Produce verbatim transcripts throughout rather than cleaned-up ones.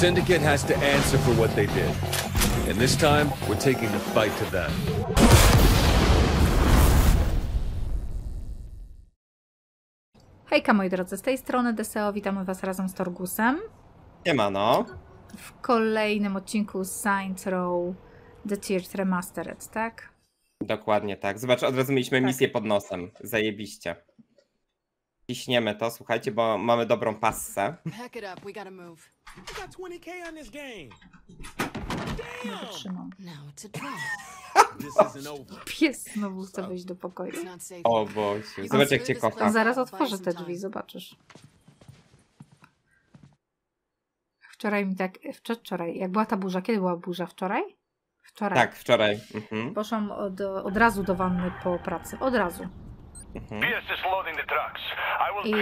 Syndicate has to answer for what they did. And this time, we're taking the fight to them. Hejka moi drodzy, z tej strony Deseo, witamy was razem z Torgusem. Siemano. W kolejnym odcinku Saints Row The Third Remastered, tak? Dokładnie tak. Zobacz, od razu mieliśmy tak. misję pod nosem. Zajebiście. Ciśniemy to, słuchajcie, bo mamy dobrą passę. Pies znowu chce wyjść do pokoju. O Boże, zobacz jak cię kocha. Zaraz otworzę te drzwi, zobaczysz. Wczoraj mi tak, wczoraj, jak była ta burza, kiedy była burza? Wczoraj? Wczoraj. Tak, wczoraj. Mhm. Poszłam od, od razu do wanny po pracy, od razu. Mhm. I,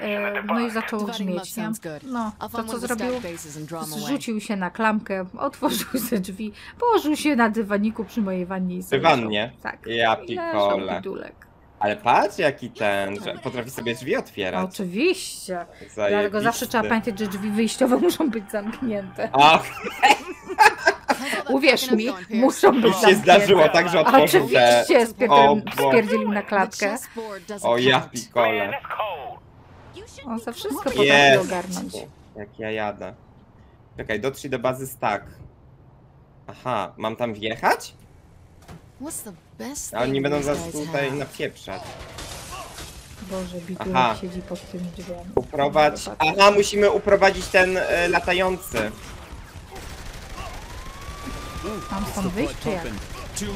e, no i zaczął grzmieć, nie? No, to co zrobił? Zrzucił się na klamkę, otworzył sobie drzwi, położył się na dywaniku przy mojej wannie i sobie wannie? Tak. Ja pikole. Ale patrz jaki ten, że potrafi sobie drzwi otwierać. Oczywiście. Zajebisty. Dlatego zawsze trzeba pamiętać, że drzwi wyjściowe muszą być zamknięte. Och. Uwierz mi, muszą być zamknięte. Się zdarzyło tak, że otworzył te... Oczywiście spierdzielił na klatkę. O ja pikole. On za wszystko potrafi ogarnąć. Jak ja jadę. Czekaj, dotrzyj do bazy Stag. Aha, mam tam wjechać? A oni będą zaraz tutaj napieprzać. Boże, bidula siedzi pod tym drzwiami. Uprowadź... Aha, musimy uprowadzić ten y, latający. Mam stąd wyjść, czy jak?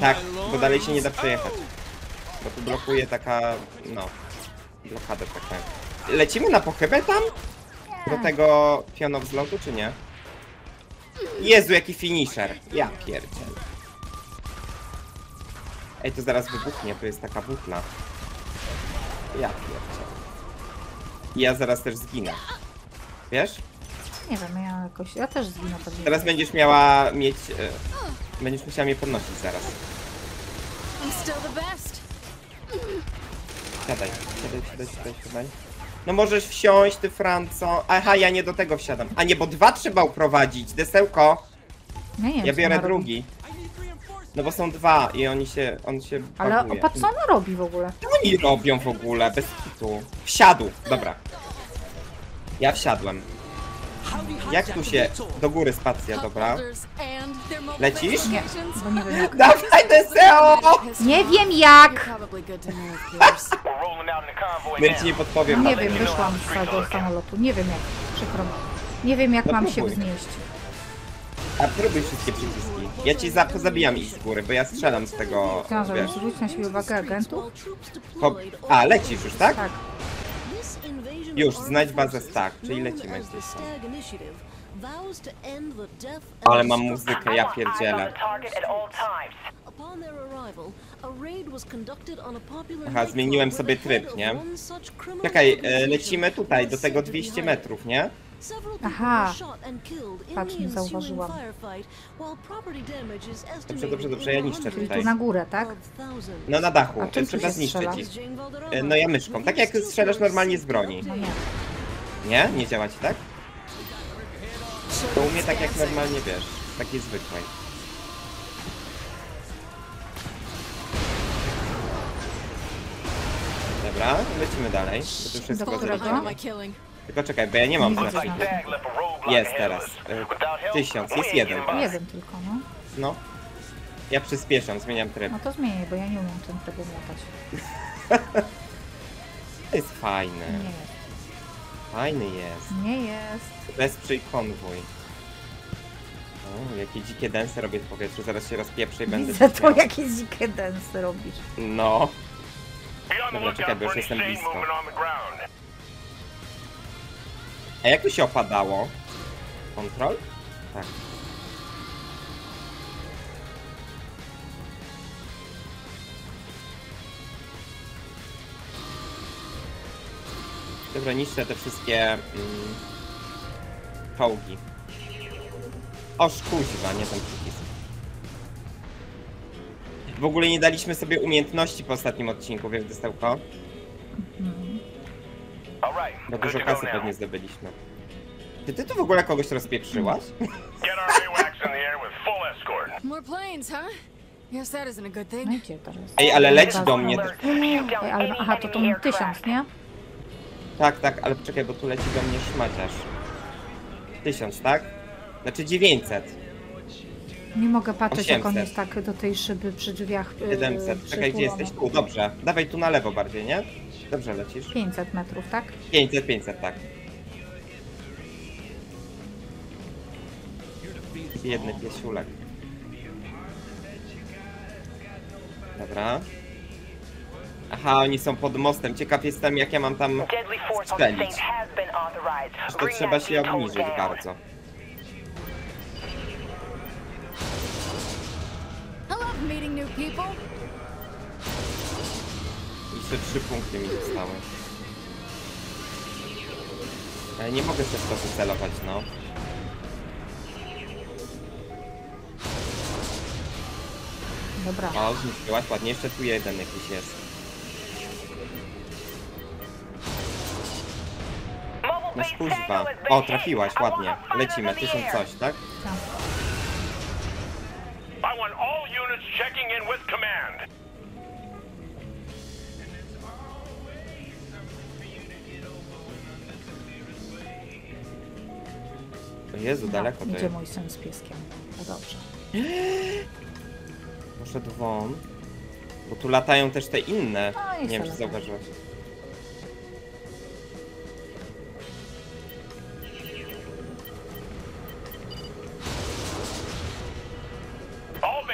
Tak, bo dalej się nie da przejechać. Bo tu blokuje taka... no... blokada taka. Lecimy na pochybę tam? Do tego pionow z lotu, czy nie? Jezu, jaki finisher! Ja pierdziel. Ej, to zaraz wybuchnie, to jest taka butla. Ja pierdziel. Ja zaraz też zginę. Wiesz? Nie wiem, ja jakoś... ja też zginę. Teraz będziesz miała mieć... Y, będziesz musiała mnie podnosić zaraz. Siadaj, siadaj, siadaj, siadaj, siadaj. No możesz wsiąść, ty Franco. Aha, ja nie do tego wsiadam. A nie, bo dwa trzeba uprowadzić, Desełko. Nie, nie, ja biorę drugi. No bo są dwa i oni się... on się baguje. Ale patrz co ona robi w ogóle. Co oni robią w ogóle, bez kitu. Wsiadł, dobra. Ja wsiadłem. Jak tu się... do góry spacja, dobra. Lecisz? Nie, bo nie wiem jak. Dawaj Deseo! Nie wiem jak! My ci nie podpowiem. Nie wiem, wyszłam z tego samolotu. Nie wiem jak, przykro mi. Nie wiem jak no mam próbuj. się wznieść. A próbuj wszystkie przyciski. Ja ci za zabijam ich z góry, bo ja strzelam z tego. Chciałam zwrócić na siebie uwagę agentów. Hop. A, lecisz już, tak? Tak. Już, znajdź bazę Stag, czyli lecimy gdzieś tam. Ale mam muzykę, ja pierdzielę. Aha, zmieniłem sobie tryb, nie? Czekaj, lecimy tutaj, do tego dwieście metrów, nie? Aha, patrz, nie zauważyłam. Dobrze, dobrze, dobrze, ja niszczę tutaj. Czyli tu na górę, tak? No na dachu, trzeba zniszczyć ich. No ja myszką, tak jak strzelasz normalnie z broni. Nie? Nie działa ci tak? To u mnie tak jak normalnie wiesz, takiej zwykłej. Dobra, lecimy dalej, bo to wszystko zrobione. Tylko czekaj, bo ja nie mam znacznika. Jest teraz. Tysiąc, jest jeden. Jeden tylko, no. No. Ja przyspieszam, zmieniam tryb. No to zmienię, bo ja nie umiem ten tryb łatać. To jest fajne. Nie jest. Fajny jest. Nie jest. Wesprzyj konwój. O, jakie dzikie dęsy robię w powietrzu. Zaraz się rozpieprzę i będę... Za to jakie dzikie dęsy robisz. No. Dobra, czekaj, bo już jestem blisko. A jak tu się opadało? Kontrol? Tak. Dobra, niszczę te wszystkie... Mm, czołgi. O szkuźwa, nie ten przycisk. W ogóle nie daliśmy sobie umiejętności po ostatnim odcinku, wiesz, Dystełko? Bo dużo kasy pewnie zdobyliśmy. Czy ty tu w ogóle kogoś rozpieprzyłaś? No i gdzie teraz? Ej, ale leci do mnie. Ej, ale, aha, to to tysiąc, nie? Tak, tak, ale poczekaj, bo tu leci do mnie szmaciarz. Tysiąc, tak? Znaczy dziewięćset. Nie mogę patrzeć, osiemset. Jak on jest tak do tej szyby przy drzwiach. siedemset. Przy czekaj, gdzie jesteś? Tu, dobrze. Dawaj tu na lewo bardziej, nie? Dobrze lecisz. pięćset metrów, tak? pięćset, pięćset, tak. Jedny piesiulek. Dobra. Aha, oni są pod mostem. Ciekaw jestem, jak ja mam tam strzelić. To trzeba się obniżyć bardzo. Jeszcze trzy punkty mi zostały. Ale nie mogę też to wycelować, no. Dobra. O, zniszczyłaś ładnie. Jeszcze tu jeden jakiś jest. No kurwa. O, trafiłaś, ładnie. Lecimy, tysiąc coś, tak? Tak. O Jezu, daleko to jest. Idzie mój syn z pieskiem. No dobrze. Poszedł won. Bo tu latają też te inne. No, nie wiem, czy zauważyłeś.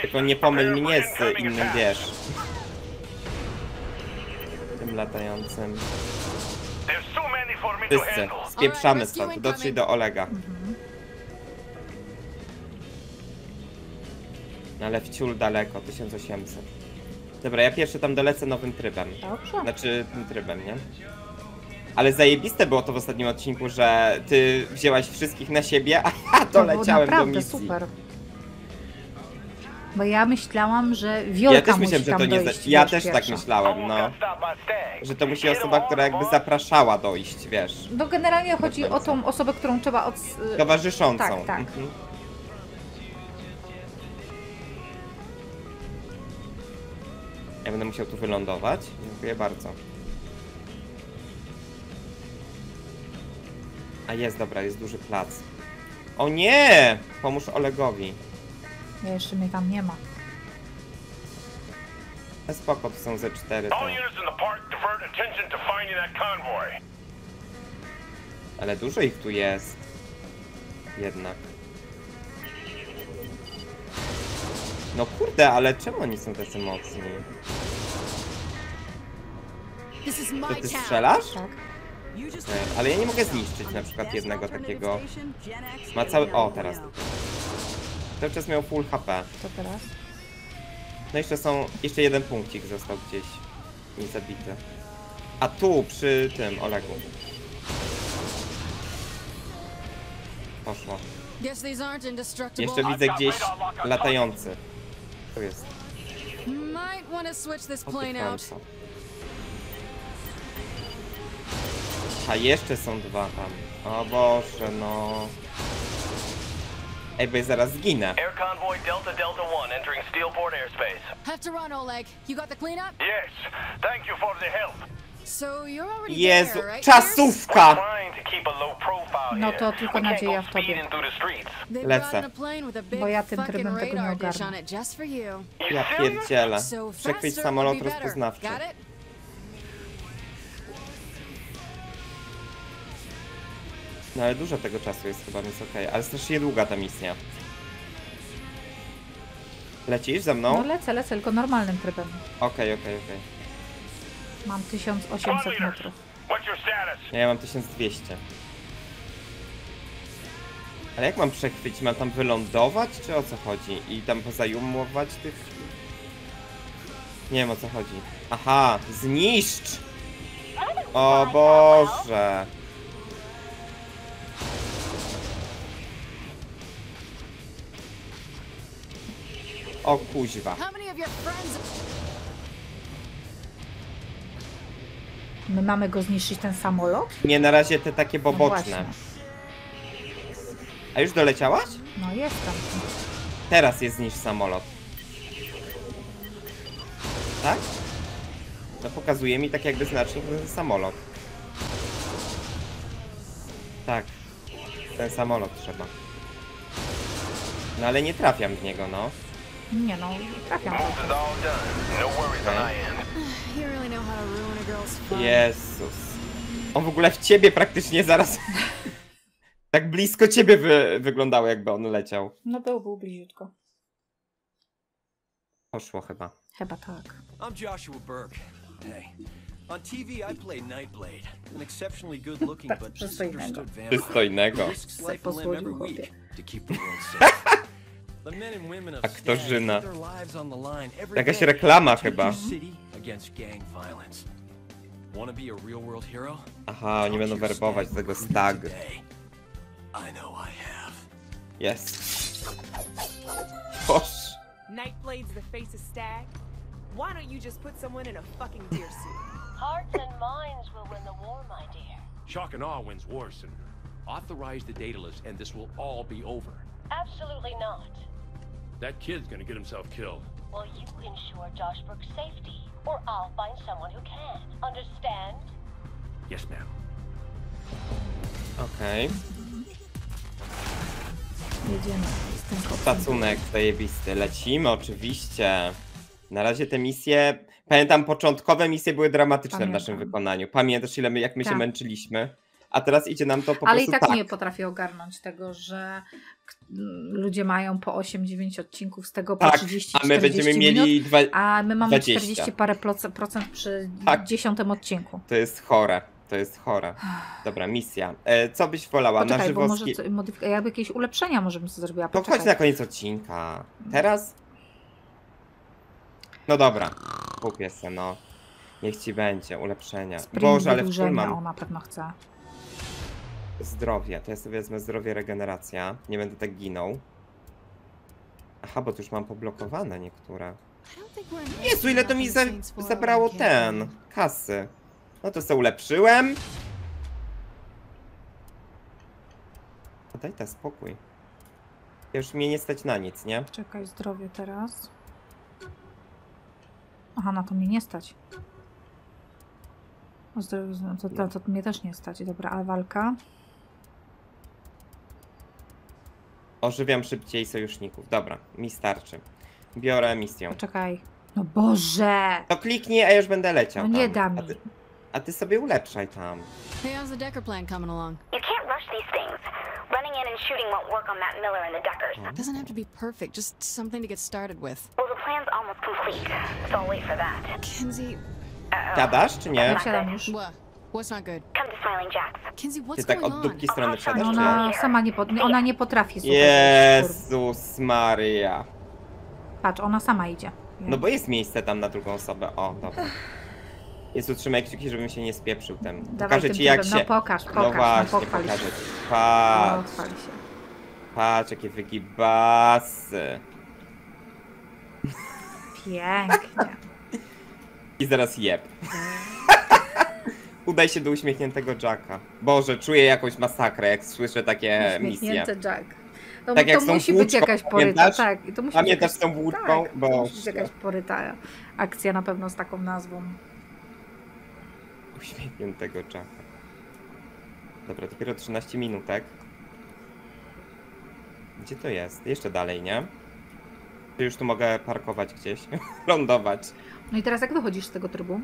Tylko nie pomyl mnie z innym, wiesz. Tym latającym. Wszyscy, spieprzamy stąd, dotrzyj do Olega. No ale wciul daleko, tysiąc osiemset. Dobra, ja pierwszy tam dolecę nowym trybem. Dobrze. Znaczy tym trybem, nie? Ale zajebiste było to w ostatnim odcinku, że ty wzięłaś wszystkich na siebie, a ja doleciałem do misji. Super. Bo ja myślałam, że Wiolka ja też myślałem, że to nie dojść, ja też pierwsza. Tak myślałem, no. Że to musi osoba, która jakby zapraszała dojść, wiesz. Bo generalnie chodzi o tą osobę, którą trzeba od... towarzyszącą. Tak, tak. Mhm. Ja będę musiał tu wylądować. Dziękuję bardzo. A jest, dobra, jest duży plac. O nie! Pomóż Olegowi. Ja jeszcze mnie tam nie ma. A spoko, to są ze cztery. To... Ale dużo ich tu jest. Jednak. No kurde, ale czemu oni są tacy mocni? To ty strzelasz? Tak. Okay. Ale ja nie mogę zniszczyć na przykład jednego takiego. Ma cały... O, teraz. Cały czas miał full H P. Co teraz? No jeszcze są... Jeszcze jeden punkcik został gdzieś. Nie zabity. A tu, przy tym Olegu. Poszło. Jeszcze widzę gdzieś latający. Tu jest. A jeszcze są dwa tam. O Boże, no... Ej, bo zaraz zginę. Air convoy Delta Delta One entering Steelport airspace. Have to run, Oleg. You got the cleanup? Yes. Thank you for the help. So you're already Jezu, there, right? Czasówka. No to tylko nadzieja w tobie. Lecę. Bo ja tym trybem tego nie ogarnę. Ja pierdzielę. Przechwyć samolot rozpoznawczy. No ale dużo tego czasu jest chyba, więc okej. Okay. Ale strasznie długa ta misja. Lecisz ze mną? No lecę, lecę, tylko normalnym trybem. Okej, okay, okej, okay, okej. Okay. Mam tysiąc osiemset metrów. Ja mam tysiąc dwieście. Ale jak mam przechwycić? Mam tam wylądować, czy o co chodzi? I tam pozajumować tych... Nie wiem, o co chodzi. Aha, zniszcz! O Boże! O kuźwa. My mamy go zniszczyć, ten samolot? Nie, na razie te takie boboczne. No A już doleciałaś? No, jestem. Teraz jest niż samolot. Tak? No pokazuje mi tak jakby znacznik samolot. Tak. Ten samolot trzeba. No ale nie trafiam w niego, no. Nie no, trafiam. Okay. Jezus. On w ogóle w ciebie praktycznie zaraz... tak blisko ciebie wy wyglądało, jakby on leciał. No był, był bliziutko. Poszło chyba. Chyba tak. I'm Joshua Burke. Hey. On T V I play Nightblade. An exceptionally good looking but misunderstood vampire. To keep the world safe. The men and women of Stag put their lives on the line every day. Jakaś reklama chyba. Against gang violence. Want to be a real world hero? Aha, oni będą werbować do tego Stag. I know I have. Yes. Boż. Nightblade's the face of Stag. Why don't you just put someone in a fucking deer suit? Hearts and minds will win the war, my dear. Shock and awe wins war, Senator. Authorize the Daedalus and this will all be over. Absolutely not. That kid's gonna get himself killed. Well, you ensure Josh Burke's safety, or I'll find someone who can. Understand? Yes, ma'am. Okay. Jedziemy. Szacunek zajebisty. Lecimy oczywiście. Na razie te misje... Pamiętam, początkowe misje były dramatyczne. Pamiętam. W naszym wykonaniu. Pamiętasz, ile my, jak my tak się męczyliśmy? A teraz idzie nam to po ale prostu. Ale i tak, tak nie potrafię ogarnąć tego, że ludzie mają po osiem dziewięć odcinków, z tego tak, po trzydzieści czterdzieści minut. A my będziemy mieli dwa... A my mamy dwadzieścia. czterdzieści parę procent przy tak. dziesiątym odcinku. To jest chore. To jest chore. Dobra, misja. E, co byś wolała? Poczekaj, na żywo. Może modyfik... Jakby jakieś ulepszenia może bym sobie zrobiła. To chodź na koniec odcinka. Teraz? No dobra. Kupię se, no. Niech ci będzie ulepszenia. Sprint Boże, ale wczoraj mam. Ona pewno chce. Zdrowie. To ja sobie wezmę zdrowie, regeneracja. Nie będę tak ginął. Aha, bo tu już mam poblokowane niektóre. Jezu, ile to mi za... zabrało ten. Kasy. No to se ulepszyłem. A daj ta spokój. Ja już mnie nie stać na nic, nie? Czekaj, zdrowie teraz. Aha, na to mnie nie stać. O zdrowie, to, to, to, to mnie też nie stać. Dobra, a walka? Ożywiam szybciej sojuszników. Dobra, mi starczy. Biorę misję. Czekaj. No Boże! To kliknij, a już będę leciał. No nie da mi. A ty sobie ulepszaj tam. Hey, how's the Decker plan coming along? You can't rush these things. Running in and shooting won't work on Matt Miller and the Deckers. It doesn't have to be perfect, just something to get started with. Well, the plan's almost complete, so I'll wait for that. Kinsey... Siadasz, czy nie? Siadam już. What's not good? Come to Smiling Jacks. Kinsey, what's going on? Ty tak od dupki strony siadasz, czy nie? Sama nie pod... Ona nie potrafi słuchać. Jezus Maria. Patrz, ona sama idzie. No bo jest miejsce tam na drugą osobę. O, dobra. Jest utrzymaj kciuki, żebym się nie spieprzył temu. Pokażę ci jak się... No pokaż, pokaż. No właśnie, pokażę ci. Patrz. Patrz, jakie wygibasy. Pięknie. I zaraz jeb. Udaj się do uśmiechniętego Jacka. Boże, czuję jakąś masakrę, jak słyszę takie misje. Uśmiechnięty Jack. No, tak to musi być jakaś poryta, tak. To musi pamiętasz być... tą włóczką? Tak, to musi być jakaś poryta akcja na pewno z taką nazwą. Uśmiechniętego Jacka. Dobra, dopiero trzynaście minutek. Gdzie to jest? Jeszcze dalej, nie? Czy już tu mogę parkować gdzieś? Lądować. No i teraz jak wychodzisz z tego trybu?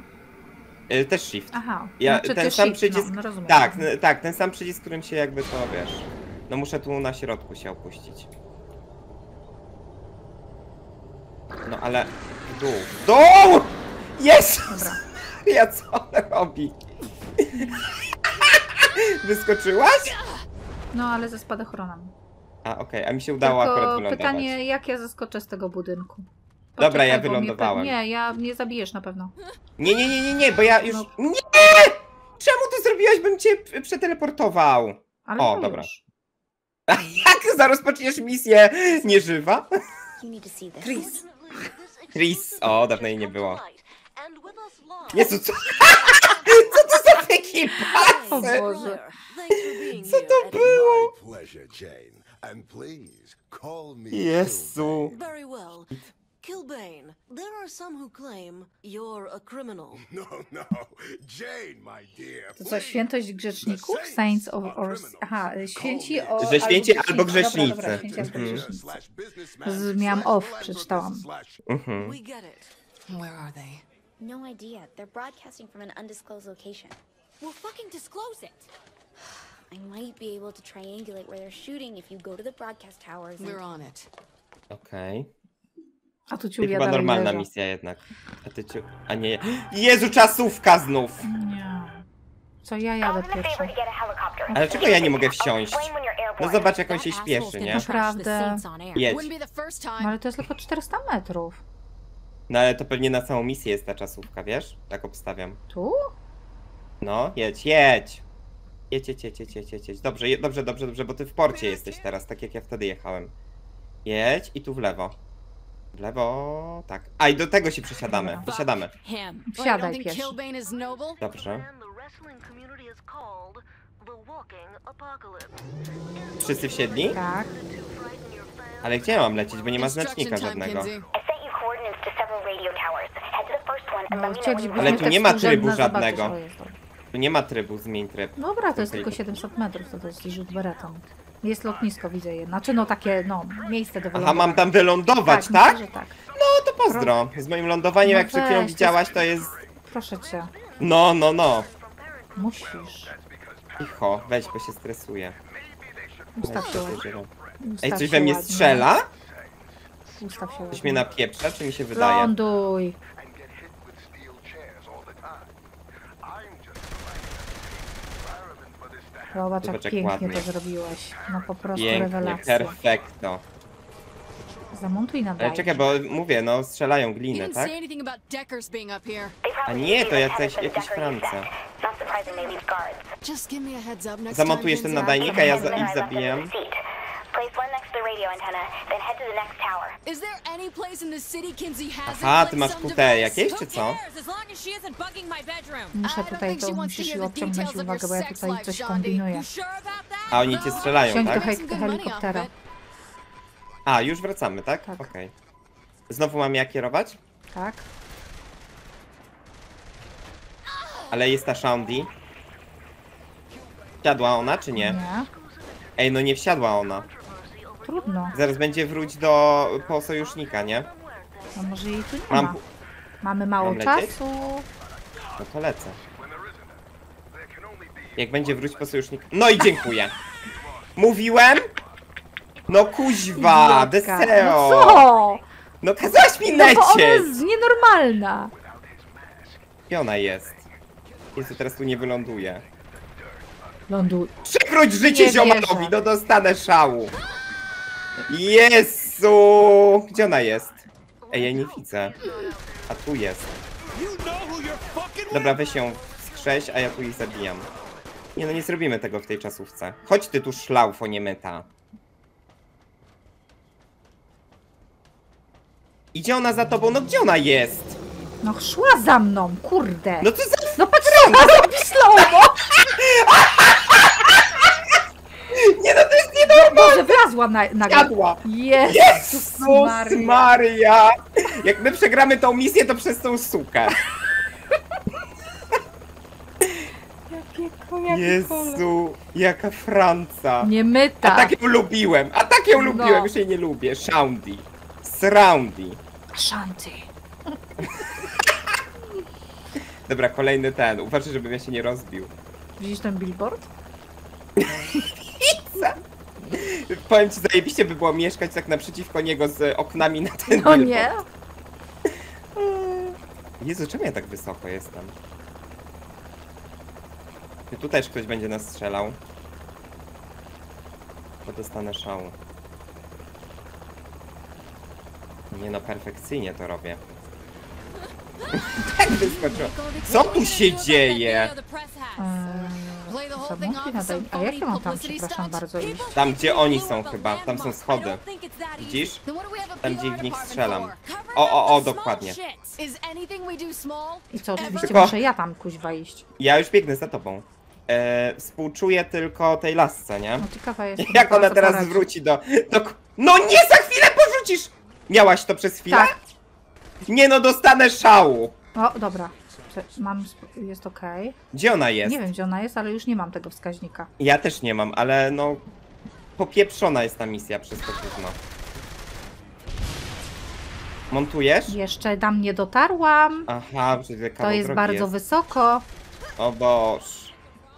Yy, też shift. Aha. Ja, no, ten sam shift, przycisk. No, no tak, tak, ten sam przycisk, którym się jakby to wiesz. No muszę tu na środku się opuścić. No ale... W dół. W dół! Jezus! Dobra. Ja co ona robi? Wyskoczyłaś? No, ale ze spadochronem. A, okej, okay. A mi się udało tylko akurat wylądować. Pytanie, jak ja zaskoczę z tego budynku? Poczekaj, dobra, ja wylądowałem. Mnie... Nie, ja nie zabijesz na pewno. Nie, nie, nie, nie, nie, bo ja już... No. Nie! Czemu to zrobiłaś, bym cię przeteleportował? Ale o, dobra. Już. A jak zarozpoczniesz misję nieżywa? Tris. Tris. O, dawno jej nie było. Jezu, co, co to za taki pasy? Co to było? And please call me. Jezu. Very well. Hilvayn, there are some who claim you're a criminal. No, no. Jane, my dear. To co, świętość grzeczników? Saints of or... Aha, święci o... Że święci albo grzecznicy. Dobra, dobra, mm. Miałam off, przeczytałam. Mhm. Where are they? No idea. They're broadcasting from an undisclosed location. We'll fucking disclose it. I might be able to triangulate where they're shooting if you go to the broadcast towers. We're on it. Okej. Okay. A tu cię chyba normalna leża. Misja jednak. A ty ciu... A nie... Jezu, czasówka znów! Nie. Co ja jadę pierwsza? Ale czego ja nie mogę wsiąść? No zobacz, jak on się śpieszy, nie? Naprawdę. Jedź. No ale to jest tylko czterysta metrów. No ale to pewnie na całą misję jest ta czasówka, wiesz? Tak obstawiam. Tu? No, jedź, jedź! Jedź, jedź, jedź, jedź, jedź, jedź. Dobrze, je, dobrze, dobrze, dobrze, bo ty w porcie jesteś teraz, tak jak ja wtedy jechałem. Jedź i tu w lewo. W lewo, tak. A i do tego się przesiadamy. Przesiadamy. Wsiadaj pierwszy. Dobrze. Wszyscy wsiedli? Tak. Ale gdzie ja mam lecieć, bo nie ma znacznika żadnego. No, ale tu nie ma trybu żadnego. Tu nie ma trybu, zmień tryb. Dobra, to jest tylko siedemset metrów, to jest rzut beretą. Jest lotnisko, widzę je. Znaczy, no takie, no, miejsce do wylądowania. A mam tam wylądować, tak? Tak? Myślę, tak. No to pozdro. Z moim lądowaniem, no jak przed chwilą widziałaś, to jest... Proszę cię. No, no, no. Musisz. Cicho, weź, bo się stresuję. Ustaw się. Ej, coś we mnie ładnie. Strzela? Ustaw się. Coś ładnie. Mnie napieprza, czy mi się wydaje? Ląduj. Zobacz, jak pięknie ładnie to zrobiłaś. No po prostu rewelacja. Perfekto. Zamontuj na bajkę. Ale czekaj, bo mówię, no strzelają glinę, tak? A nie, to jacyś, jakiś Franca. Zamontujesz ten nadajnik, a ja za, ich zabijam. Aha, ty masz Q T E jakieś, czy co? Muszę tutaj to, musisz ją odciągnąć uwagę, bo ja tutaj coś kombinuję. A oni cię strzelają, wsiądź tak? Wsiądź do helikoptera. A, już wracamy, tak? Tak. Okej. Okay. Znowu mam ja kierować? Tak. Ale jest ta Shaundi. Wsiadła ona, czy nie? Nie. Ej, no nie wsiadła ona. Trudno. Zaraz będzie wróć do po sojusznika, nie? No może jej tu nie mam... ma. Mamy mało mam czasu. No to lecę. Jak będzie wróć po sojusznika. No i dziękuję. Mówiłem? No kuźwa, Deseo. No co? No kazałaś mi lecieć. No ona jest nienormalna. I ona jest. Jezu, teraz tu nie wyląduje. Lądu... Przywróć życie ziomalowi, no dostanę szału. Jezu! Gdzie ona jest? Ej, ja nie widzę. A tu jest. Dobra, weź ją wskrześ, a ja tu jej zabijam. Nie no, nie zrobimy tego w tej czasówce. Chodź ty tu, szlaufo, nie meta. Idzie ona za tobą, no gdzie ona jest? No szła za mną, kurde. No co za... No patrz, ona robi slow-mo. Nie no, to jest nienormalne! Boże, wlazła na, na gadła. Jezus, Jezus Maria. Maria! Jak my przegramy tą misję, to przez tą sukę. Jakie kojarzy. Jezu, jaka Franca. Nie myta. A tak ją lubiłem, a tak ją no. lubiłem, już jej nie lubię. Shaundi. Sraundi. Shaundi. Dobra, kolejny ten. Uważaj, żebym ja się nie rozbił. Widzisz ten billboard? Powiem ci, zajebiście by było mieszkać tak naprzeciwko niego z oknami na ten no billboard. Nie? Jezu, czemu ja tak wysoko jestem? I tu też ktoś będzie nas strzelał. Bo dostanę szału. Nie no, perfekcyjnie to robię. Tak wyskoczyło. Co tu się dzieje? A jakie mam tam, przepraszam bardzo, iść? Tam, gdzie oni są chyba. Tam są schody. Widzisz? Tam, gdzie w nich strzelam. O, o, o, dokładnie. I co, oczywiście Tylko... muszę ja tam kuźwa iść. Ja już biegnę za tobą. E, współczuję tylko tej lasce, nie? No, ciekawa jest. Jak ona teraz poradzi. wróci do, do... No nie, za chwilę porzucisz! Miałaś to przez chwilę? Tak. Nie no, dostanę szału. O, dobra. Mam, jest okej. Gdzie ona jest? Nie wiem, gdzie ona jest, ale już nie mam tego wskaźnika. Ja też nie mam, ale no... Popieprzona jest ta misja przez to gówno. Montujesz? Jeszcze tam nie dotarłam. Aha, że to jest bardzo jest. wysoko. O Boż.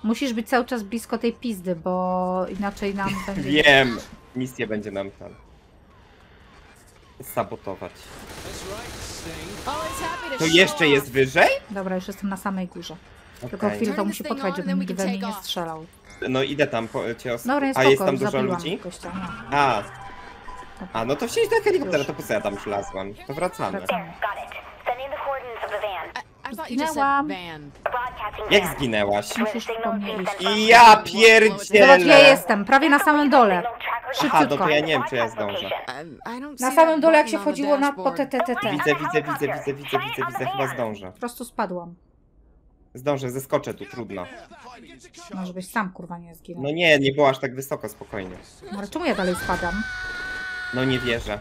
Musisz być cały czas blisko tej pizdy, bo inaczej nam będzie... Wiem, misję będzie nam tam sabotować. To jeszcze jest wyżej? Dobra, już jestem na samej górze. Okay. Tylko chwilę to musi potrwać, żebym nigdy we mnie nie strzelał. No idę tam po cię os... Dobra, jest A spoko, jest tam dużo ludzi? Kościa, no. A. A, no to wsiąść do helikoptera, to po co ja tam przylazłam? To wracamy. wracamy. Zginęłam. Jak zginęłaś? Ja pierdzielę! Zobacz, ja jestem, prawie na samym dole. Szybciutko. Aha, no to ja nie wiem, czy ja zdążę. Na samym dole, jak się wchodziło na po te, te, te, te. Widzę, widzę, widzę, widzę, widzę, widzę, widzę, chyba zdążę. Po prostu spadłam. Zdążę, zeskoczę tu, trudno. Może byś sam, kurwa, nie zginął. No nie, nie było aż tak wysoko, spokojnie. No, ale czemu ja dalej spadam? No nie wierzę.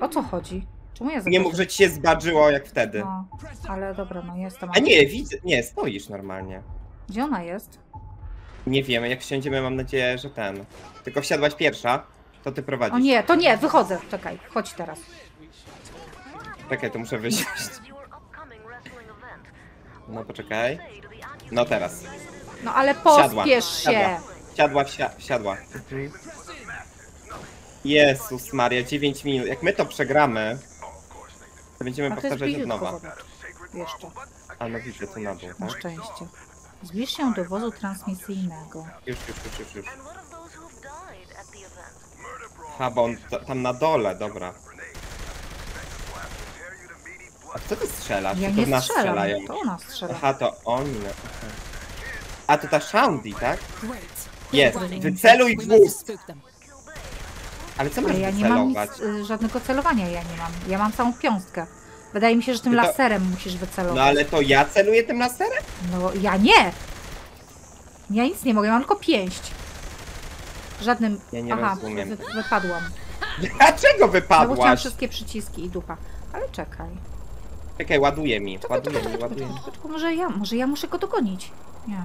O co chodzi? Czemu ja nie mów, że ci się zbadżyło jak wtedy. No, ale dobra, no jestem. A nie, widzę, nie, stoisz normalnie. Gdzie ona jest? Nie wiem, jak wsiądziemy, mam nadzieję, że ten. Tylko wsiadłaś pierwsza, to ty prowadzisz. O nie, to nie, wychodzę, czekaj, chodź teraz. Czekaj, to muszę wyjść. No poczekaj. No teraz. No ale pospiesz się. Wsiadła, wsiadła, wsiadła. Jezus Maria, dziewięć minut. Jak my to przegramy, to będziemy powtarzać od nowa. Jeszcze. A no widzę, tu na dół, tak? Na szczęście. Zbliż się do wozu transmisyjnego. Już, już, już, już, już. Ha, bo on tam na dole, dobra. A co ty strzelasz? Ja nie strzelam, strzelają? to ona strzela. Aha, to oni. A to ta Shaundi, tak? Jest, wyceluj wóz! Ale co masz ja nie mam nic, y, żadnego celowania ja nie mam. Ja mam całą piąstkę. Wydaje mi się, że tym to... laserem musisz wycelować. No ale to ja celuję tym laserem? No ja nie! Ja nic nie mogę, ja mam tylko pięść. Żadnym... Ja nie Aha, wy, wypadłam. Dlaczego wypadłaś? No bo chciałam wszystkie przyciski i dupa. Ale czekaj. Czekaj, ładuje mi. Czekaj, ładuje czekaj, mi, ładuje czekaj, mi. Czekaj, czekaj, może ja, może ja muszę go dogonić. Nie.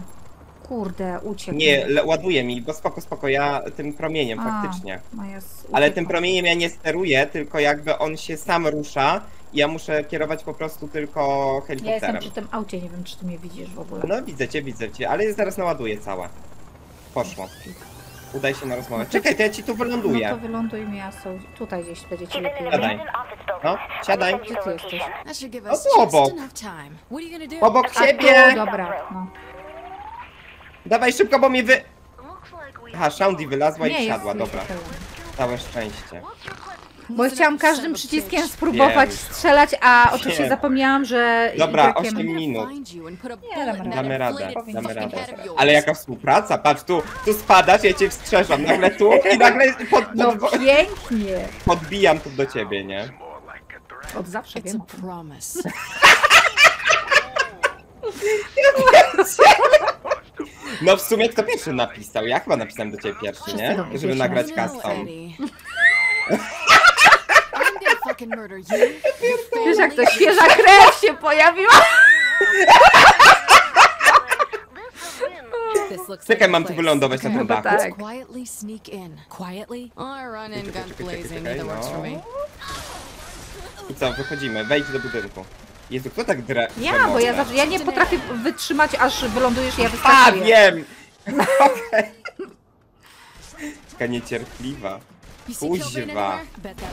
Kurde, uciekł. Nie, ładuje mi, bo spoko, spoko, ja tym promieniem A, faktycznie. No jest, ale tym promieniem ja nie steruję, tylko jakby on się sam rusza i ja muszę kierować po prostu tylko helikopterem. Ja jestem przy tym aucie, nie wiem, czy ty mnie widzisz w ogóle. No widzę cię, widzę cię, ale zaraz naładuję całe. Poszło. Udaj się na rozmowę. No, Czekaj, to ja ci tu wyląduję. No to wyląduj mi, ja są... tutaj gdzieś będzie ci lepiej. Siadaj. No, siadaj. Gdzie ty jesteś? No tu obok. Obok siebie. A, dobra, no. Dawaj szybko, bo mi wy... Aha, Shaundi wylazła nie, i wsiadła, dobra. Całe szczęście. Bo chciałam każdym przyciskiem spróbować Wiem. strzelać, a oczywiście Wiem. zapomniałam, że... Dobra, brakiem... osiem minut. Nie, damy, damy radę, damy radę. Ale jaka współpraca, patrz, tu, tu spadasz, ja cię wstrzeszam, nagle tu i nagle... Pod, pod, no pięknie. Podbijam tu do ciebie, nie? Od zawsze wiem. No w sumie kto pierwszy napisał? Ja chyba napisałem do ciebie pierwszy, nie? Żeby nagrać kastą. Wiesz jak to świeża krew się pojawiła? Czekaj, mam tu wylądować na tym dachu. I co, wychodzimy, wejdź do budynku. Jezu, kto tak dre... Ja, dremotne? Bo ja zawsze, ja nie potrafię wytrzymać, aż wylądujesz i ja wyskakuję. A, wiem! Okej. Taka niecierpliwa. Kuźwa.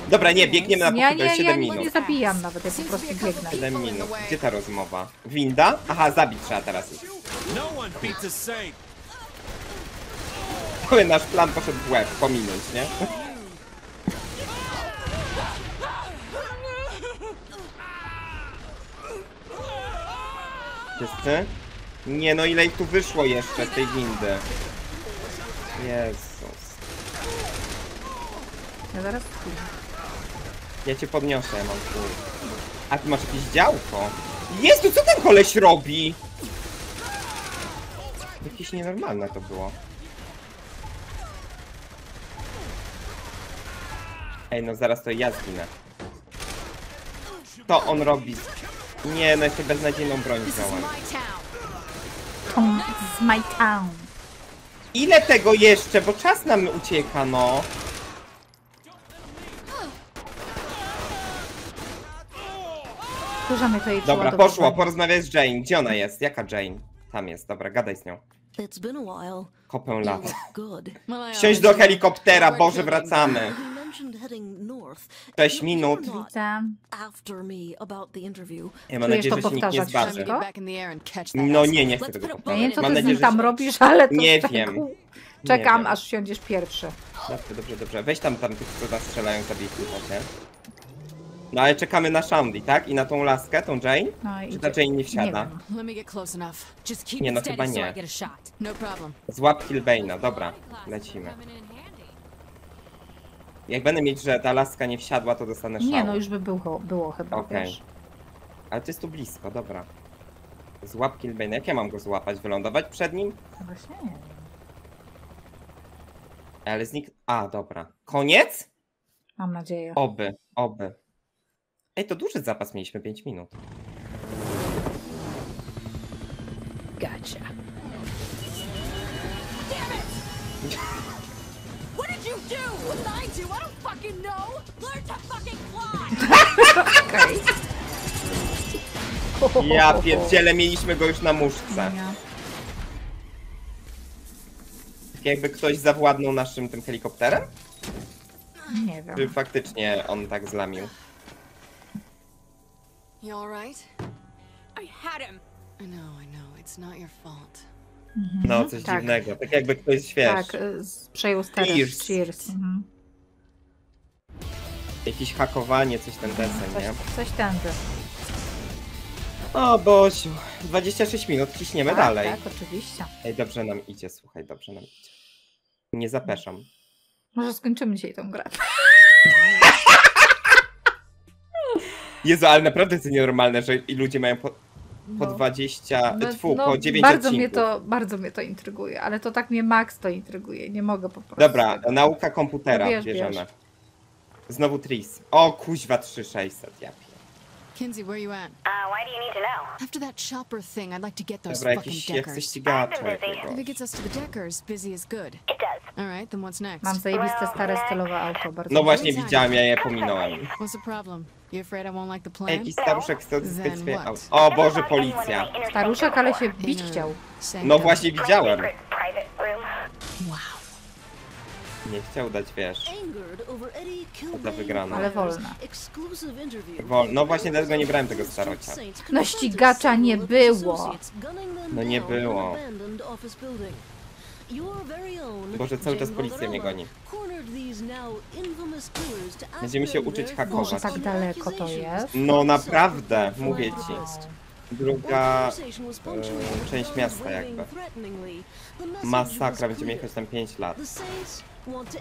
Dobra, nie, biegniemy na pokój, to jest siedem minut. Ja nie zabijam nawet, ja po prostu biegnę. siedem minut. Gdzie ta rozmowa? Winda? Aha, zabić trzeba teraz. Cały nasz plan poszedł w łeb, pominąć, nie? Wszyscy? Nie no, ile ich tu wyszło jeszcze z tej windy. Jezus. Ja zaraz pójdę. Ja cię podniosę, ja mam tu. A ty masz jakieś działko? Jezu, co ten koleś robi? Jakieś nienormalne to było. Ej, no zaraz to ja zginę. To on robi. Nie, no jeszcze beznadziejną broń wziąłem. It's my town. Ile tego jeszcze? Bo czas nam ucieka, no. To jej dobra, do poszło, do porozmawiaj z Jane. Gdzie ona jest? Jaka Jane? Tam jest, dobra, gadaj z nią. Kopę lat. Wsiąść do helikoptera, Boże, wracamy. Sześć minut. Ja mam nadzieję, że się nikt nie zbawi. No nie, nie chcę tego powtarzać. Nie wiem, co ty z nim tam robisz, ale to nie wiem. Czekam, aż wsiądziesz pierwszy. Dobrze, dobrze, dobrze. Weź tam tam tych, co nas strzelają, zabij chłopę. No ale czekamy na Shaundi, tak? I na tą laskę, tą Jane? No, czy ta Jane nie wsiada? Nie, nie no chyba nie. Złap Hilvayna, dobra, lecimy. Jak będę mieć, że ta laska nie wsiadła, to dostanę szału. Nie no, już by było, było chyba, okay. Wiesz. Ale to jest tu blisko, dobra. Złap Hilvayna, jak ja mam go złapać? Wylądować przed nim? Właśnie nie wiem. Ale znik... A, dobra. Koniec? Mam nadzieję. Oby, oby. Ej, to duży zapas, mieliśmy pięć minut. Gotcha. Ja pierdzielę, mieliśmy go już na muszce. Tak jakby ktoś zawładnął naszym tym helikopterem? Nie wiem. Czy faktycznie on tak zlamił? You all right? I had him. I know, I know. It's not your fault. Mm-hmm. No, coś tak dziwnego. Tak jakby ktoś śwież. Tak, przejął stery. Cheers. Cheers. Mhm. Jakieś hakowanie, coś ten desen, coś, nie? Coś tędy. O Boziu. dwadzieścia sześć minut, ciśniemy tak, dalej. Tak, oczywiście. Ej, dobrze nam idzie, słuchaj, dobrze nam idzie. Nie zapeszam. Może skończymy dzisiaj tą grę. Jezu, ale naprawdę jest nienormalne, że i ludzie mają po, po no. dwadzieścia, no, tfu, no, po dziewięć bardzo odcinków. Mnie to, bardzo mnie to intryguje, ale to tak mnie max to intryguje, nie mogę po prostu. Dobra, tego. Nauka komputera, no, wiesz, bierzemy. Wiesz. Znowu Tris. O kuźwa, trzy tysiące sześćset, ja piję. Kinsey, where you at? Uh, why do you need to know? After that chopper thing, I'd like to get those Dobra, jakiś, fucking deckers. If it gets us to the deckers, busy is good. It does. All right, then what's next? Mam zajebiste stare stylowe auto, bardzo. No właśnie widziałam, ja je pominąłem. What's the problem? You afraid I won't like the plan? Jakiś staruszek chce odzyskać swoje auto. O Boże, policja. Staruszek, ale się bić chciał. No właśnie widziałem. Wow. Nie chciał dać, wiesz, za wygraną. Ale wolna. Wolna. No właśnie dlatego nie brałem tego starocia. No ścigacza nie było. No nie było. Boże, cały czas policja mnie goni. Będziemy się uczyć hakować. Boże, tak daleko to jest. No naprawdę, mówię ci. Druga e, część miasta jakby. Masakra, będziemy jechać tam pięć lat.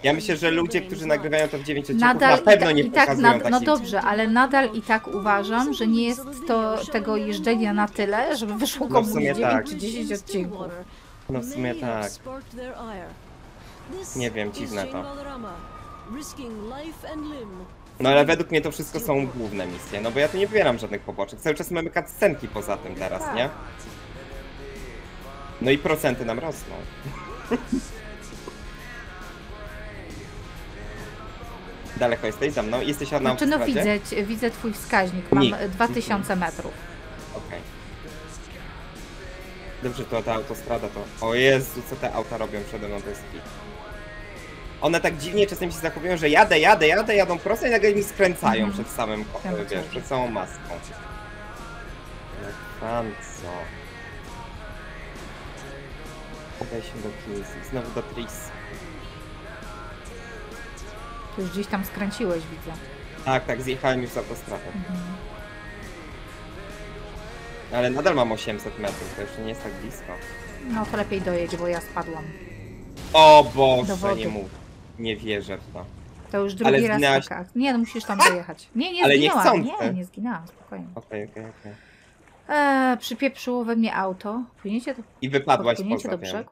Ja myślę, że ludzie, którzy nagrywają to w dziewięć odcinków, na pewno nie pokazują takich. No dobrze, ale nadal i tak uważam, że nie jest to tego jeżdżenia na tyle, żeby wyszło komuś dziewięć czy dziesięć odcinków. No w sumie tak. Nie wiem, dziwne to. No ale według mnie to wszystko są główne misje, no bo ja tu nie wybieram żadnych poboczek. Cały czas mamy cutscenki poza tym teraz, nie? No i procenty nam rosną. Daleko jesteś za mną? Jesteś od znaczy, no widzę, widzę twój wskaźnik, mam Nikt. dwa tysiące metrów. Okej. Okay. Dobrze, to ta autostrada to... O Jezu, co te auta robią przede mną, to jest hit. One tak dziwnie czasem się zachowują, że jadę, jadę, jadę, jadą prosto i nagle mi skręcają mm. przed samym, ja wiesz, tak. przed samą maską. Jak tam co? Podaj się do Kielis, znowu do Tris. Ty już gdzieś tam skręciłeś, widzę. Tak, tak, zjechałem już z autostrady. Mhm. Ale nadal mam osiemset metrów, to jeszcze nie jest tak blisko. No to lepiej dojedź, bo ja spadłam. O Boże, nie mów. Nie wierzę w to. To już drugi ale raz zginęłaś... taka. Nie, no musisz tam dojechać. Nie, nie zginęłam. Ale nie, nie zginęłam, spokojnie. Okej, okej, okej. Eee, przypieprzyło we mnie auto. Płyniecie do... I wypadłaś poza do brzegu?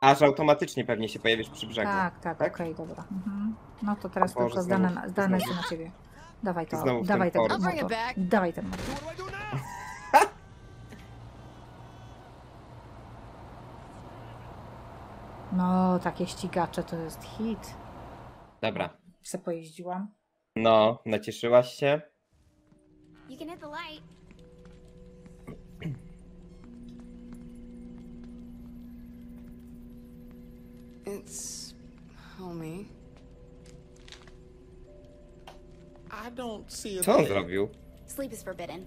Aż automatycznie pewnie się pojawisz przy brzegu. Tak, tak, tak? Okej, okay, dobra. Mhm. No to teraz o, tylko zdane, zdane się na ciebie. Dawaj to, dawaj ten, ten motor. Dawaj ten motor. No, takie ścigacze to jest hit. Dobra. Se pojeździłam. No, nacieszyłaś się. You can hit the light. It's homie. I don't see a... Co on zrobił? Sleep is forbidden.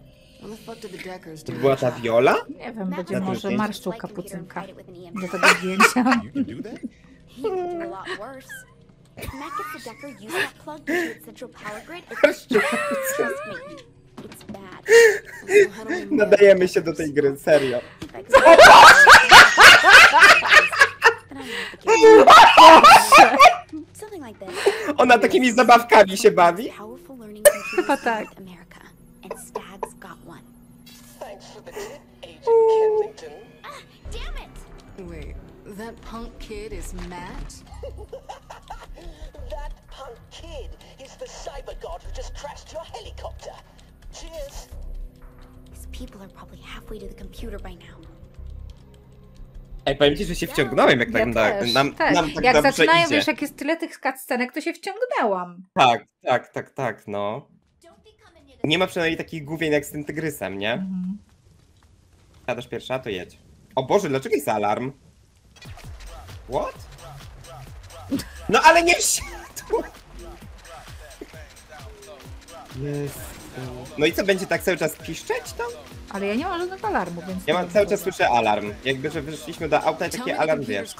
To była ta Viola? Nie wiem, będzie może marszczuł kapucynka do tego zdjęcia. Nadajemy się do tej gry, serio. Ona takimi zabawkami się bawi? Chyba tak. And Stag's got one. Thanks for the tip, Agent Kensington. Ah, damn it! Wait, that punk kid is Matt? That punk kid is the cyber god who just crashed your helicopter. Cheers. These people are probably halfway to the computer by now. Ej, powiem ci, że się wciągnąłem, jak tak nam, nam tak jak dobrze zaczynają, idzie. Wiesz, jak jest tyle tych cutscenek, to się wciągnęłam. Tak, tak, tak, tak, no. Nie ma przynajmniej takich główien jak z tym tygrysem, nie? Mhm. Siadasz pierwsza, to jedź. O Boże, dlaczego jest alarm? What? No ale nie wsiadł! Jest. No i co, będzie tak cały czas piszczeć tam? Ale ja nie mam żadnego alarmu, więc... Ja mam cały czas słyszę alarm. Jakby, że wyszliśmy do auta i taki alarm, wiesz.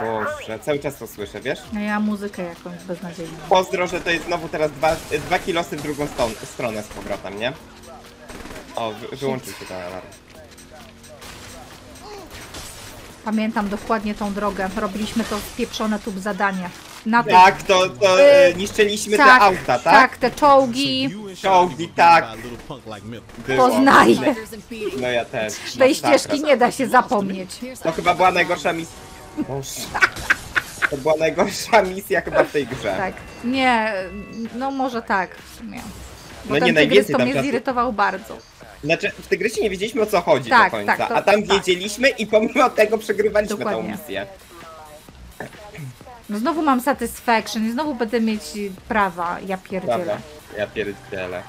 Boże, cały czas to słyszę, wiesz? No ja muzykę jakąś beznadziejną. Pozdro, że to jest znowu teraz dwa, dwa kilosy w drugą stronę z powrotem, nie? O, wy, wyłączył się ten alarm. Pamiętam dokładnie tą drogę. Robiliśmy to pieprzone tub zadania. Na to... Tak, to, to y niszczyliśmy tak, te auta, tak? Tak, te czołgi. Czołgi, tak. Było. Poznaję. No ja też. Tej ścieżki nie da się zapomnieć. To chyba była najgorsza misja. To była najgorsza misja chyba w tej grze. Tak. Nie, no może tak w sumie. Bo no ten nie, tygrys to mnie czasu... zirytował bardzo. Znaczy w tygrysie nie wiedzieliśmy, o co chodzi tak, do końca, tak, to... a tam wiedzieliśmy i pomimo tego przegrywaliśmy Dokładnie. tą misję. No znowu mam satisfaction i znowu będę mieć prawa, ja pierdzielę. Dobra, ja pierdzielę.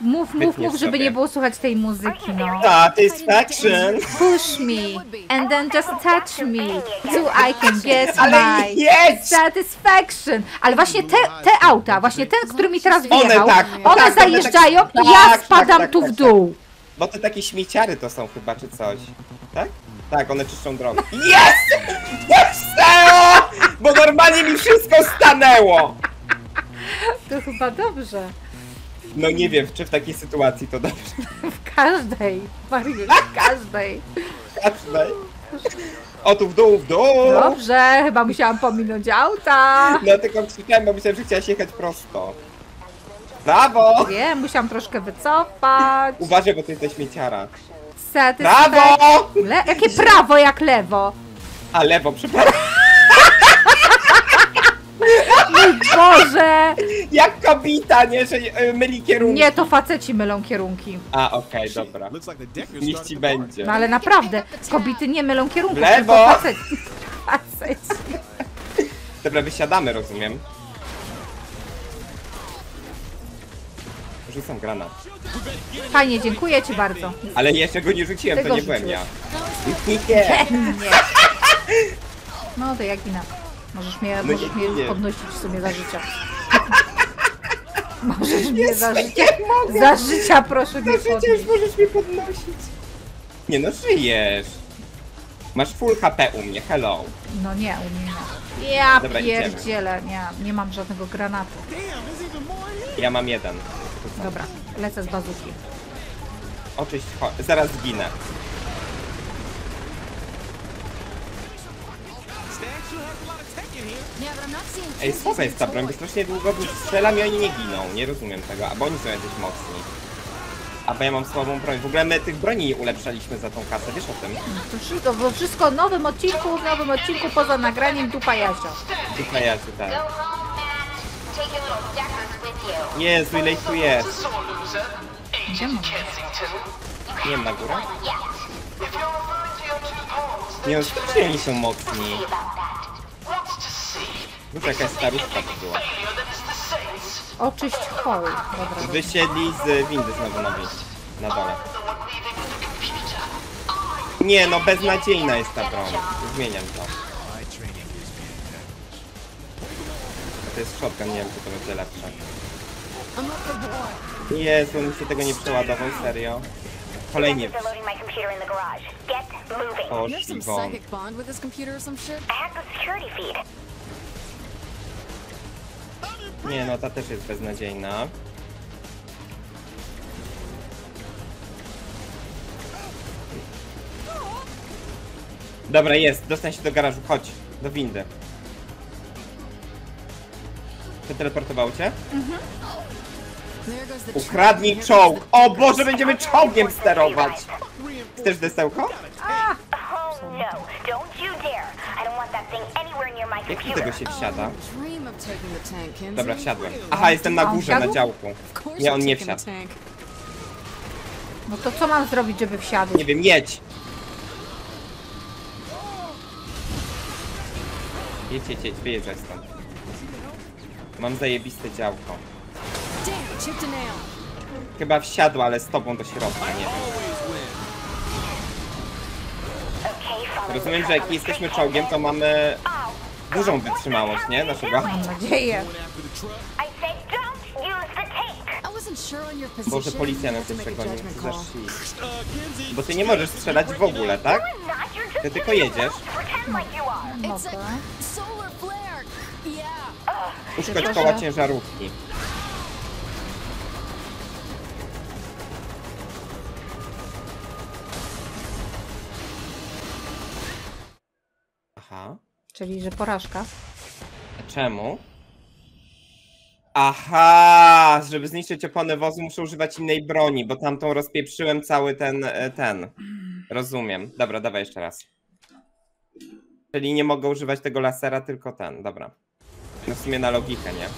Mów, mów, mów, żeby nie było słuchać tej muzyki, no. Satisfaction! Push me, and then just touch me, so I can get my satisfaction! Ale właśnie te, te auta, właśnie ten, który mi teraz wjechał, one, tak, one tak, zajeżdżają i tak, ja spadam tak, tak, tu w dół. Bo to takie śmieciary to są chyba, czy coś, tak? Tak, one czyszczą drogę. Yes! Yes! Bo normalnie mi wszystko stanęło! To chyba dobrze. No nie wiem, czy w takiej sytuacji to dobrze. W każdej, Mariusz, w każdej. W każdej. O, tu w dół, w dół. Dobrze, chyba musiałam pominąć auta. No tylko krzyczałem, bo myślałem, że chciałaś jechać prosto. Brawo! Nie, musiałam troszkę wycofać. Uważaj, bo to jest śmieciara. Brawo! Le jakie prawo jak lewo? A lewo, przepraszam. Mój Boże! Jak kobita, nie? Że myli kierunki. Nie, to faceci mylą kierunki. A, okej, okay, dobra. Niech ci będzie. No ale naprawdę, kobiety nie mylą kierunków. Lewo! Faceci. Faceci. Dobra, wysiadamy, rozumiem. Rzucam granat. Fajnie, dziękuję ci bardzo. Ale jeszcze go nie rzuciłem, Tego to nie byłem ja. Nie, nie. No to jak inaczej. Możesz mnie, no, możesz mnie już podnosić w sumie za życia. Możesz mnie Jezu, za życia. Mogę. Za życia proszę za mnie podnosić. Za życia już możesz mnie podnosić. Nie no, żyjesz. Masz full H P u mnie, hello. No nie, u mnie nie. Ja Dobra, pierdzielę, idziemy. nie, nie mam żadnego granatu. Ja mam jeden. Dobra, lecę z bazuki. Oczyść, chodź, zaraz zginę. Ej, słaba jest ta broń, bo strasznie długo strzelam i oni nie giną. Nie rozumiem tego, a bo oni są jacyś mocni. A bo ja mam słabą broń. W ogóle my tych broni nie ulepszaliśmy za tą kasę, wiesz o tym? To wszystko, bo wszystko w nowym odcinku, w nowym odcinku poza nagraniem dupa jazio. Dupa jazio, tak. Jezu, ile ich tu jest. Nie wiem, na górę? Nie, już oni są mocni. Już jakaś staruszka to była. Oczyść hol. Wysiedli z windy znowu nowej. Na dole. Nie no, beznadziejna jest ta broń. Zmieniam to. A to jest shotgun, nie wiem czy to będzie lepsze. Jezu, on się tego nie przeładował, serio. Kolejnie. Poszli wąt. Nie no, ta też jest beznadziejna. Dobra, jest. Dostań się do garażu. Chodź. Do windy. Przeteleportował cię? Mhm. Ukradnij czołg! O Boże, będziemy czołgiem sterować! Chcesz desełko? Jak mi tego się wsiada? Dobra, wsiadłem. Aha, jestem na górze, na działku. Nie, on nie wsiadł. No to co mam zrobić, żeby wsiadł? Nie wiem, jedź! Jedź, jedź, jedź, wyjeżdżaj stąd. Mam zajebiste działko. Chyba wsiadła, ale z tobą do środka, nie wiem. Rozumiem, że jak jesteśmy czołgiem, to mamy dużą wytrzymałość, nie? Naszego... Mam nadzieję. Boże, policja nas jeszcze goni. Bo ty nie możesz strzelać w ogóle, tak? Ty tylko jedziesz. Uszkodź koła ciężarówki. Aha. Czyli, że porażka. Czemu? Aha! Żeby zniszczyć opony wozu, muszę używać innej broni, bo tamtą rozpieprzyłem cały ten... ten. Rozumiem. Dobra, dawaj jeszcze raz. Czyli nie mogę używać tego lasera, tylko ten. Dobra. No w sumie na logikę, nie?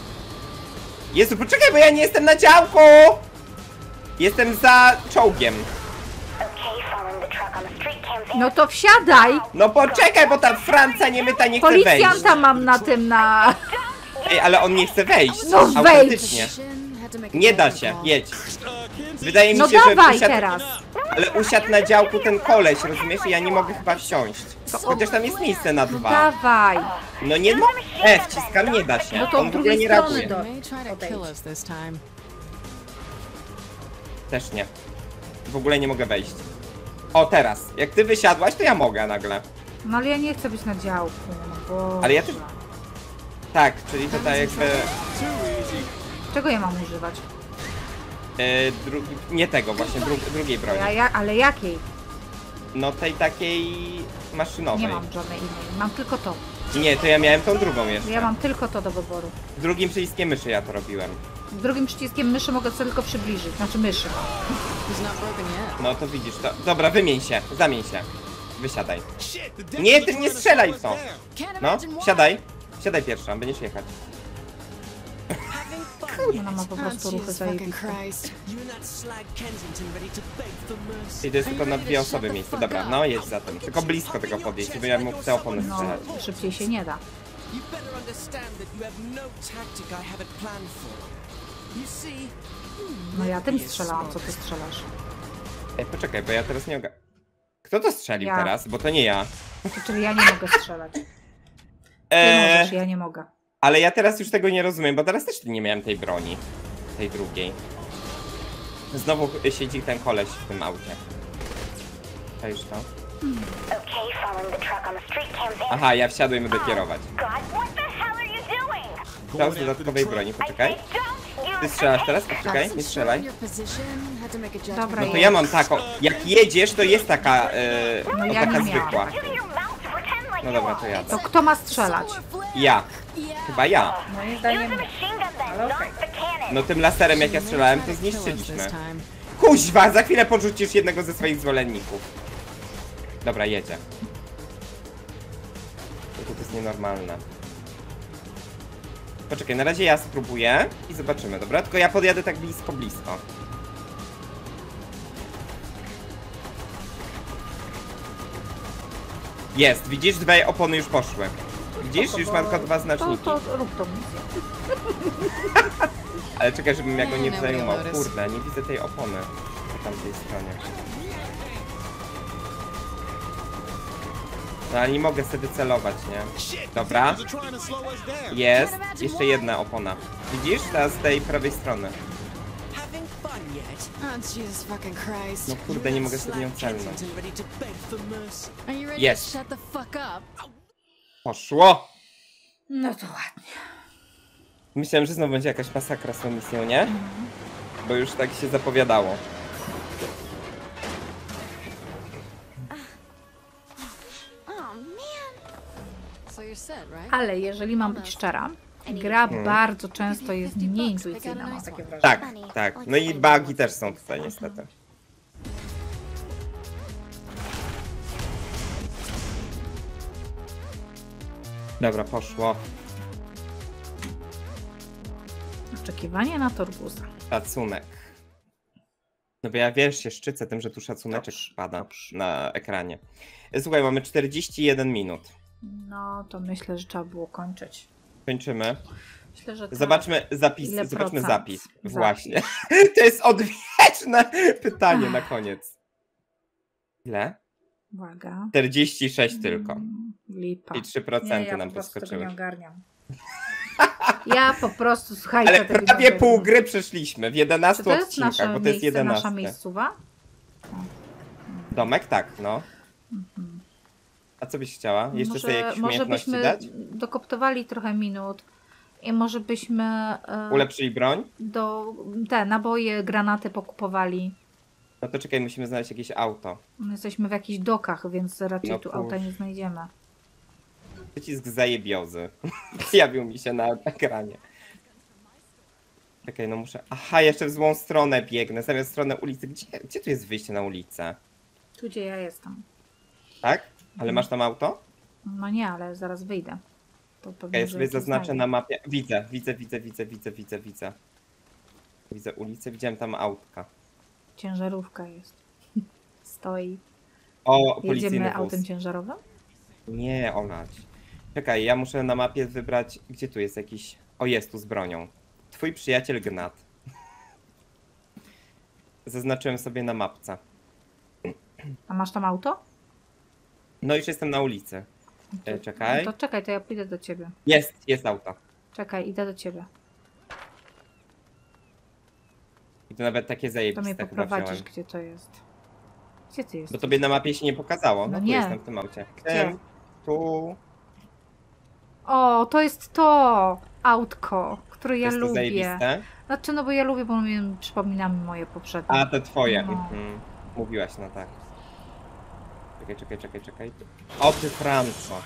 Jezu, poczekaj, bo ja nie jestem na działku! Jestem za czołgiem. No to wsiadaj! No poczekaj, bo ta Franca nie myta nie chce wejść. Policjanta mam na tym na... Ej, ale on nie chce wejść. No wejdź! Nie da się, jedź. Wydaje mi się, że usiadł... teraz. Ale usiadł na działku ten koleś, rozumiesz? I ja nie mogę chyba wsiąść. Chociaż tam jest miejsce na dwa. No dawaj! No nie mogę. E, wciskam, nie da się. No to on w ogóle nie reaguje. Do... Też nie. W ogóle nie mogę wejść. O, teraz. Jak ty wysiadłaś, to ja mogę nagle. No ale ja nie chcę być na działku, bo... Ale ja też... Tak, czyli tutaj jakby... Czego ja mam używać? Yy, dru... Nie tego właśnie, dru... drugiej broni. Ja, ja... Ale jakiej? No tej takiej maszynowej. Nie mam żadnej innej, mam tylko to. Nie, to ja miałem tą drugą jeszcze. Ja mam tylko to do wyboru. Drugim przyciskiem myszy ja to robiłem. Drugim przyciskiem myszy mogę sobie tylko przybliżyć, znaczy myszy. No to widzisz to. Dobra, wymień się, zamień się. Wysiadaj. Nie, ty nie strzelaj w to. No, siadaj. Siadaj pierwsza, będziesz jechać. Ona ma po prostu ruchy zajebiste. I to jest tylko na dwie osoby miejsce. Dobra, no jedź za tym. Tylko blisko tego podjeść, bo ja mógł te opony strzelać. No, szybciej się nie da. No ja tym strzelałam, co ty strzelasz? Ej, poczekaj, bo ja teraz nie mogę... Kto to strzelił ja. Teraz? Bo to nie ja. Czyli ja nie mogę strzelać. Ty eee... możesz, ja nie mogę. Ale ja teraz już tego nie rozumiem, bo teraz też nie miałem tej broni. Tej drugiej. Znowu siedzi ten koleś w tym aucie. To już to. Aha, ja wsiadłem i będę kierować. Chciał z dodatkowej broni, poczekaj. Ty strzelasz teraz? Poczekaj, nie strzelaj. No to ja mam taką... Jak jedziesz, to jest taka... Yy, no, no, ja taka zwykła. No dobra, to ja. To kto ma strzelać? Ja. Chyba ja. Moim zdaniem... Ale okej. No tym laserem jak ja strzelałem, to zniszczyliśmy. Kuźwa, za chwilę porzucisz jednego ze swoich zwolenników. Dobra, jedzie. To jest nienormalne. Poczekaj, na razie ja spróbuję i zobaczymy, dobra? Tylko ja podjadę tak blisko, blisko. Jest, widzisz? Dwie opony już poszły. Widzisz? Już mam tylko dwa znaczniki. To, to rób to. Ale czekaj, żebym ja go nie zajmował. Kurde, nie widzę tej opony po tamtej stronie. No ale nie mogę sobie celować, nie? Dobra. Jest. Jeszcze jedna opona. Widzisz? Ta z tej prawej strony. No kurde, nie mogę sobie nią celnąć. Jest. Poszło! No to ładnie. Myślałem, że znowu będzie jakaś masakra z tą misją, nie? Bo już tak się zapowiadało. Ale jeżeli mam być szczera, gra hmm. bardzo często jest nieintuicyjna, mam takie wrażenie. Tak, tak. No i bugi też są tutaj niestety. Dobra, poszło. Oczekiwanie na Torgusa. Szacunek. No bo ja wiesz, się szczycę tym, że tu szacuneczek pada na ekranie. Słuchaj, mamy czterdzieści jeden minut. No to myślę, że trzeba było kończyć. Kończymy. Myślę, że tak. Zobaczmy zapis. Ile Zobaczmy zapis. zapis. Właśnie. To jest odwieczne pytanie na koniec. Ile? Uwaga. czterdzieści sześć tylko. Lipa. I trzy procent nie, ja nam poskoczyły. Ja po prostu tego nie ogarniam. Ja po prostu, słuchajcie... Ale tego prawie nie pół gry przeszliśmy w jedenastu odcinkach, bo to jest jedenaście. Nasza miejscowa? Domek? Tak, no. Mhm. A co byś chciała? Jeszcze może, sobie jakieś umiejętności może dać? Dokoptowali trochę minut i może byśmy... E, Ulepszyli broń? Do, te naboje, granaty pokupowali. No to czekaj, musimy znaleźć jakieś auto. My jesteśmy w jakichś dokach, więc raczej no tu pusz. auta nie znajdziemy. Przycisk zajebiozy. Zjawił mi się na ekranie. Czekaj, no muszę... Aha, jeszcze w złą stronę biegnę, zamiast w stronę ulicy. Gdzie, gdzie tu jest wyjście na ulicę? Tu, gdzie ja jestem. Tak? Ale masz tam auto? No nie, ale zaraz wyjdę. To pewnie, ja sobie zaznaczę znajdę. na mapie. Widzę, widzę, widzę, widzę, widzę, widzę, widzę. Widzę ulicę, widziałem tam autka. Ciężarówka jest. Stoi. O, policyjny bus. Autem ciężarowym? Nie, olać. Czekaj, ja muszę na mapie wybrać, gdzie tu jest jakiś... O, jest tu z bronią. Twój przyjaciel Gnat. Zaznaczyłem sobie na mapce. A masz tam auto? No już jestem na ulicy. E, czekaj. No to czekaj, to ja pójdę do ciebie. Jest, jest auto. Czekaj, idę do ciebie. I to nawet takie zajebiste. To mnie poprowadzisz, gdzie to jest. Gdzie ty jesteś? Bo tobie na mapie się nie pokazało. No, no nie. Tu jestem w tym aucie. Gdzie? Tu. O, to jest to autko, które ja to lubię. To zajebiste? Znaczy, no bo ja lubię, bo mi przypominamy moje poprzednie. A, te twoje. No. Mhm. Mówiłaś, no tak. Czekaj, czekaj, czekaj, czekaj. O ty Franco.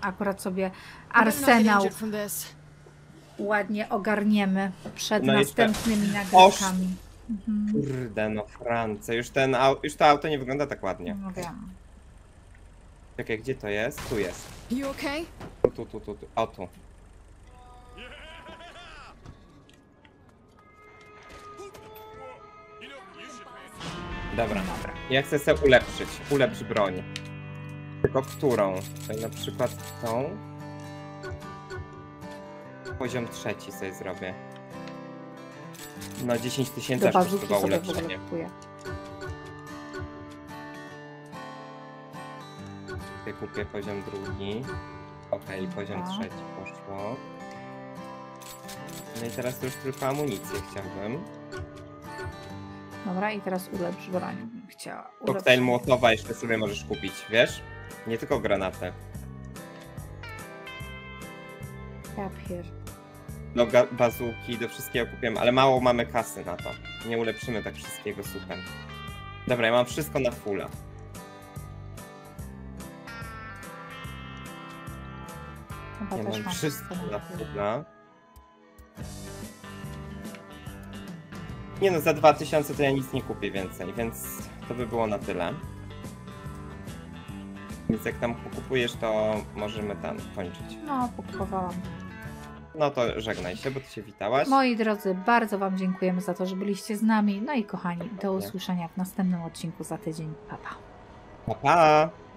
Akurat sobie arsenał ładnie ogarniemy przed no następnymi te... nagrywkami. Mhm. Kurde, no France. Już, ten, już to auto nie wygląda tak ładnie. No wiem. Czekaj, gdzie to jest? Tu jest. You okay? Tu, tu, tu, tu, tu. O tu. Dobra. Dobra. Ja chcę sobie ulepszyć. Ulepsz broń. Tylko którą? Tutaj na przykład tą. Poziom trzeci sobie zrobię. No dziesięć tysięcy aż kosztowało ulepszenie. Tutaj kupię poziom drugi. Okej, okay, poziom trzeci poszło. No i teraz już tylko amunicję chciałbym. Dobra, i teraz ulepsz broń. Chciała. Koktajl młotowa jeszcze sobie możesz kupić, wiesz? Nie tylko granatę. Papier. Do bazuki, do wszystkiego kupiłem, ale mało mamy kasy na to. Nie ulepszymy tak wszystkiego, super. Dobra, ja mam wszystko na fulla. Chyba ja też mam, mam wszystko na fulla. Nie no, za dwa tysiące to ja nic nie kupię więcej, więc to by było na tyle. Więc jak tam kupujesz, to możemy tam kończyć. No, pokupowałam. No to żegnaj się, bo ty się witałaś. Moi drodzy, bardzo wam dziękujemy za to, że byliście z nami. No i kochani, do usłyszenia w następnym odcinku za tydzień. Pa, pa. Pa, pa.